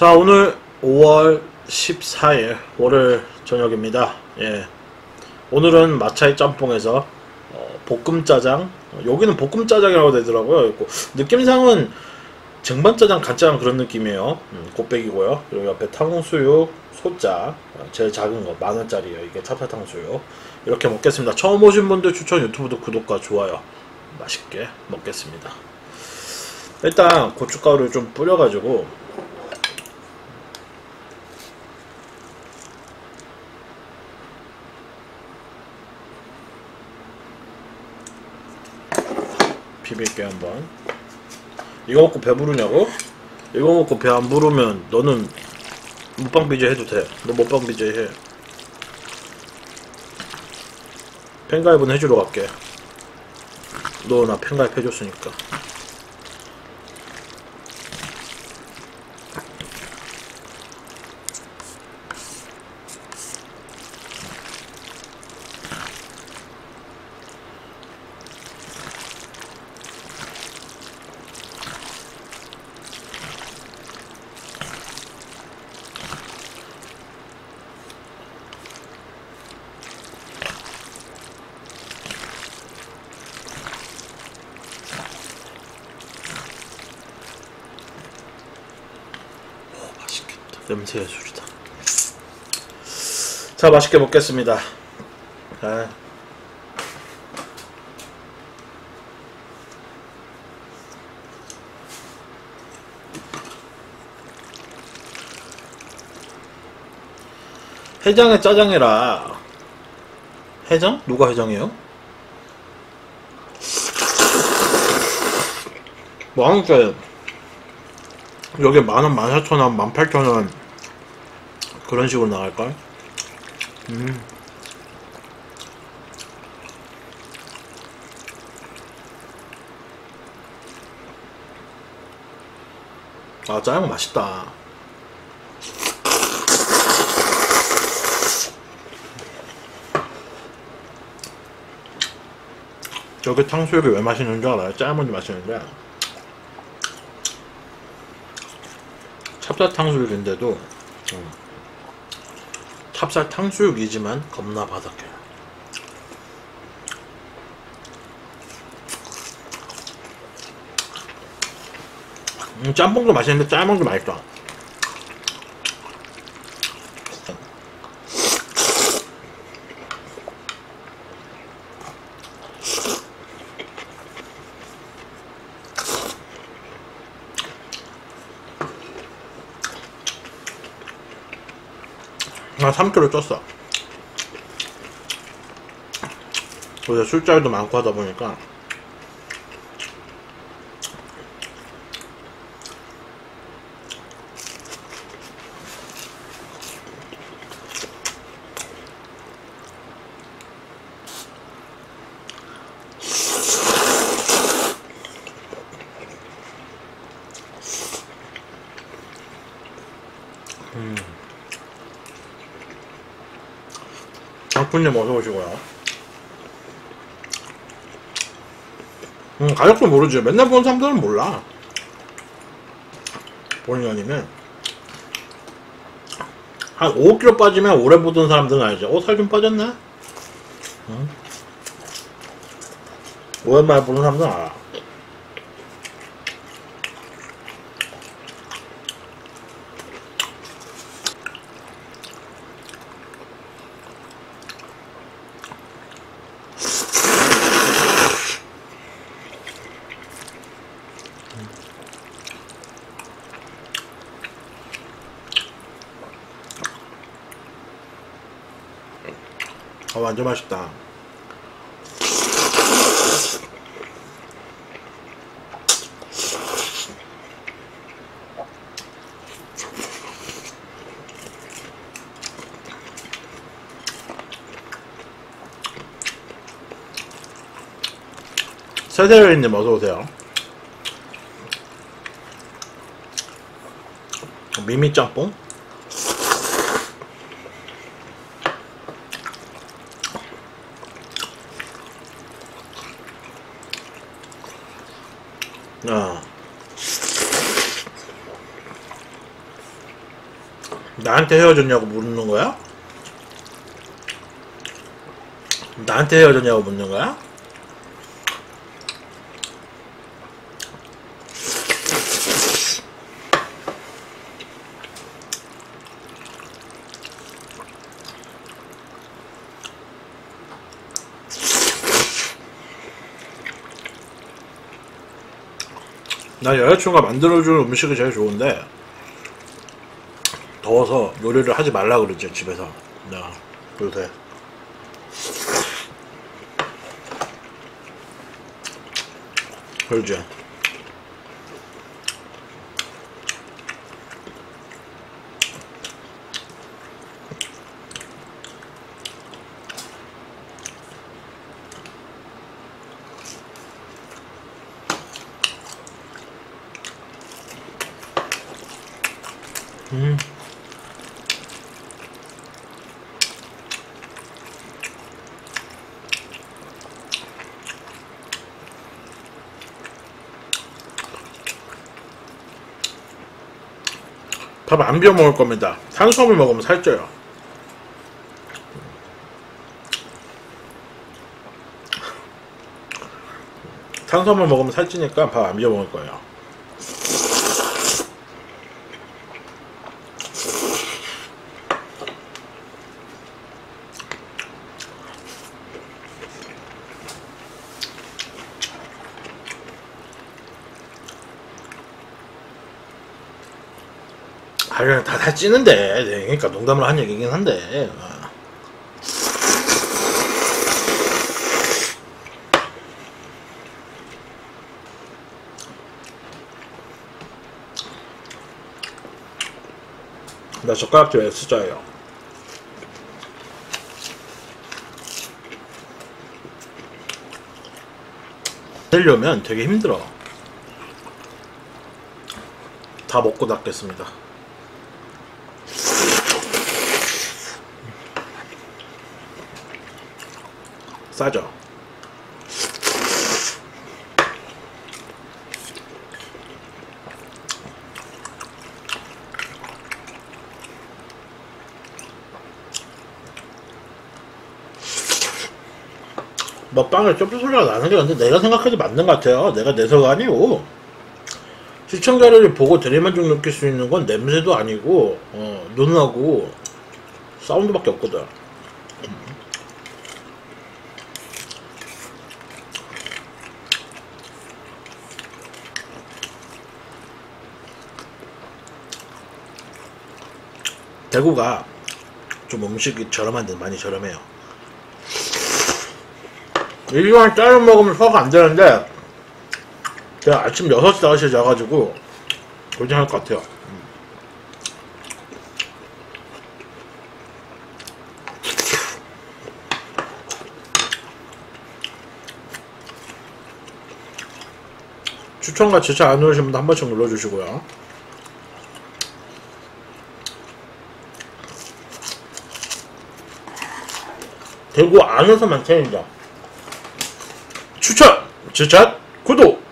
자, 오늘 5월 14일 월요일 저녁입니다. 예, 오늘은 마차이짬뽕에서 볶음짜장, 여기는 볶음짜장이라고 되더라고요. 있고, 느낌상은 쟁반짜장, 간짜장 그런 느낌이에요. 곱빼기고요. 그리고 옆에 탕수육, 소짜, 제일 작은 거 만원짜리예요. 이게 찹쌀탕수육. 이렇게 먹겠습니다. 처음 오신 분들 추천, 유튜브도 구독과 좋아요. 맛있게 먹겠습니다. 일단 고춧가루를 좀 뿌려가지고 비빌게. 한번 이거 먹고 배 부르냐고? 이거 먹고 배 안 부르면 너는 먹방 BJ 해도 돼. 너 먹방 BJ 해. 팬가입은 해주러 갈게. 너 나 팬가입 해줬으니까. 냄새의 술이다. 자, 맛있게 먹겠습니다. 아. 해장에 짜장이라. 해장? 누가 해장이에요? 왕자예요. 여기 만원, 14,000원, 18,000원 그런 식으로 나갈걸? 아, 짜장면 맛있다. 여기 탕수육이 왜 맛있는 줄 알아요? 짜장면이 맛있는데 찹쌀탕수육인데도 찹쌀탕수육이지만 겁나 바삭해. 짬뽕도 맛있는데 짜장면도 맛있다. 나 3kg 쪘어. 요새 술자리도 많고 하다 보니까 장군님 어서오시고요. 가격도 모르지. 맨날 보는 사람들은 몰라. 본인 아니면 한 5kg 빠지면 오래 보던 사람들은 알지. 살 좀 빠졌나? 오랜만에 보는 사람들은 알아. 완전 맛있다. 세대리님 어서오세요. 미미짬뽕? 나한테 헤어졌냐고 묻는 거야? 나한테 헤어졌냐고 묻는 거야? 난 여자친구가 만들어주는 음식이 제일 좋은데 더워서 요리를 하지 말라 그러지 집에서. 나 요새 그러지. 밥 안 비워 먹을 겁니다. 탄수화물 먹으면 살쪄요. 탄수화물 먹으면 살찌니까 밥 안 비워 먹을 거예요. 다 살찌는데. 네, 그러니까 농담으로 한 얘기긴 한데. 나 젓가락질 S자예요. 되려면 되게 힘들어. 다 먹고 낫겠습니다. 싸죠? 막 빵에 쩝쩝 소리가 나는 게 근데 내가 생각하지 맞는 것 같아요. 내가 내서가 아니고 시청자를 보고 대리만족 느낄 수 있는 건 냄새도 아니고 눈하고 사운드밖에 없거든. 대구가 좀 음식이 저렴한데 많이 저렴해요. 1년 짜리 먹으면 소화가 안 되는데 제가 아침 6시, 5시에 자가지고 고생할 것 같아요. 추천과 제차 안 누르신 분도 한 번씩 눌러주시고요. 대구 안에서만 챙긴다. 추천! 제작! 구독!